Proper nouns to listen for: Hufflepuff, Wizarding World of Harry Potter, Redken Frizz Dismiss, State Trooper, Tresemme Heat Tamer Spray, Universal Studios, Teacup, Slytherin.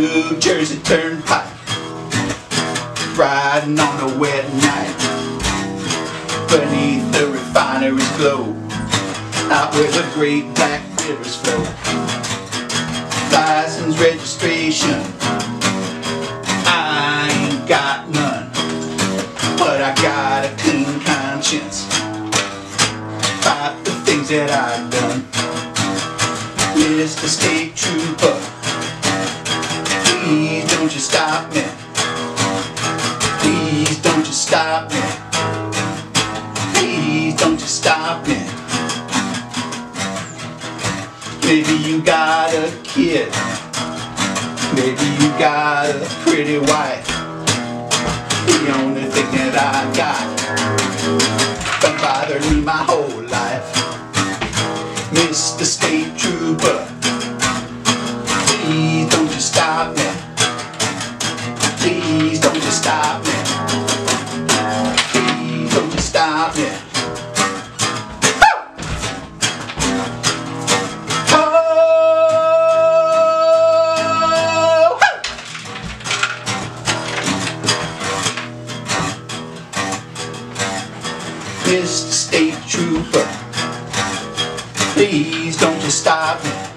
New Jersey Turnpike, riding on a wet night, beneath the refinery's glow, out where the great black rivers flow. License, registration, I ain't got none, but I got a clean conscience about the things that I've done. Mr. State Trooper, please don't you stop me, please don't you stop me, please don't you stop me. Maybe you got a kid, maybe you got a pretty wife. The only thing that I got been bothering me my whole life. Mr. State Trooper, please don't you stop me, please don't you stop me, please don't you stop me. Oh! Oh! Mr. State Trooper, please don't you stop me,